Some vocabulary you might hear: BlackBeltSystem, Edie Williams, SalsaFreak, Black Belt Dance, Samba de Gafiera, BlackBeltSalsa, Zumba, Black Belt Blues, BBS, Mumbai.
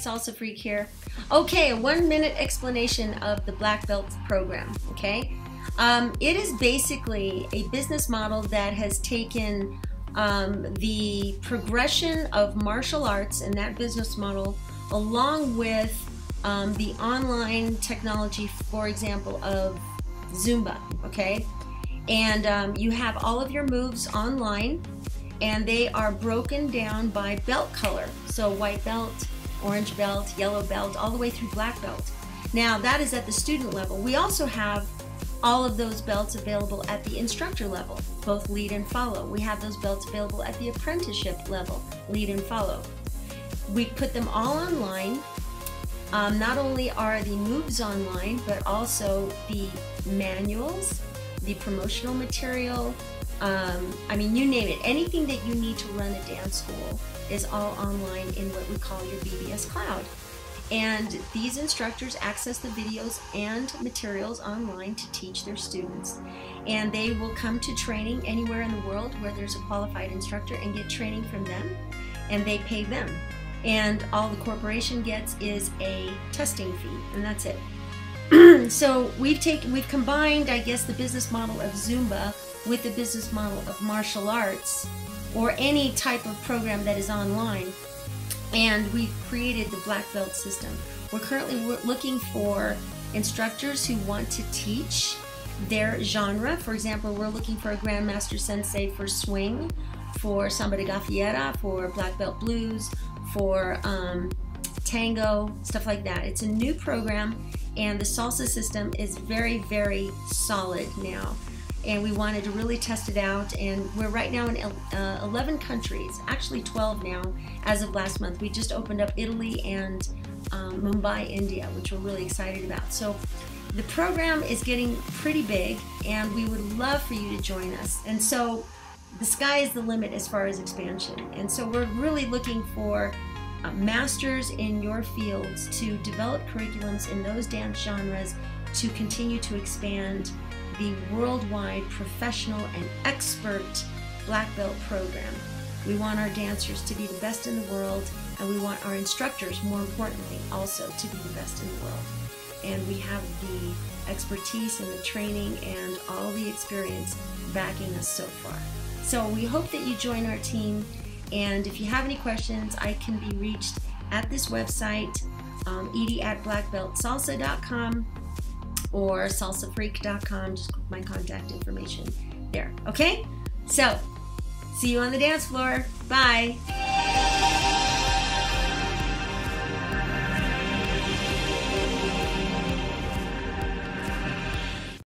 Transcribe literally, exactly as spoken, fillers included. Salsa Freak here. Okay, a one minute explanation of the Black Belt program, okay? Um, it is basically a business model that has taken um, the progression of martial arts and that business model along with um, the online technology, for example, of Zumba, okay? And um, you have all of your moves online, and they are broken down by belt color. So white belt, orange belt, yellow belt, all the way through black belt. Now that is at the student level. We also have all of those belts available at the instructor level, both lead and follow. We have those belts available at the apprenticeship level, lead and follow. We put them all online. Um, not only are the moves online, but also the manuals, the promotional material, Um, I mean, you name it. Anything that you need to run a dance school is all online in what we call your B B S cloud. And these instructors access the videos and materials online to teach their students. And they will come to training anywhere in the world where there's a qualified instructor and get training from them, and they pay them. And all the corporation gets is a testing fee, and that's it. So we've taken, we've combined, I guess, the business model of Zumba with the business model of martial arts or any type of program that is online, and we've created the Black Belt system. We're currently looking for instructors who want to teach their genre. For example, we're looking for a Grandmaster Sensei for swing, for Samba de Gafiera, for Black Belt Blues, for um, tango, stuff like that. It's a new program, and the salsa system is very, very solid now. And we wanted to really test it out, and we're right now in uh, eleven countries, actually twelve now as of last month. We just opened up Italy and um, Mumbai, India, which we're really excited about. So the program is getting pretty big, and we would love for you to join us. And so the sky is the limit as far as expansion. And so we're really looking for uh, masters in your fields to develop curriculums in those dance genres to continue to expand the worldwide professional and expert Black Belt program. We want our dancers to be the best in the world, and we want our instructors, more importantly, also to be the best in the world. And we have the expertise and the training and all the experience backing us so far. So we hope that you join our team, and if you have any questions, I can be reached at this website, um, edie at black belt salsa dot com. Or salsa freak dot com, just click my contact information there, okay? So, see you on the dance floor, bye.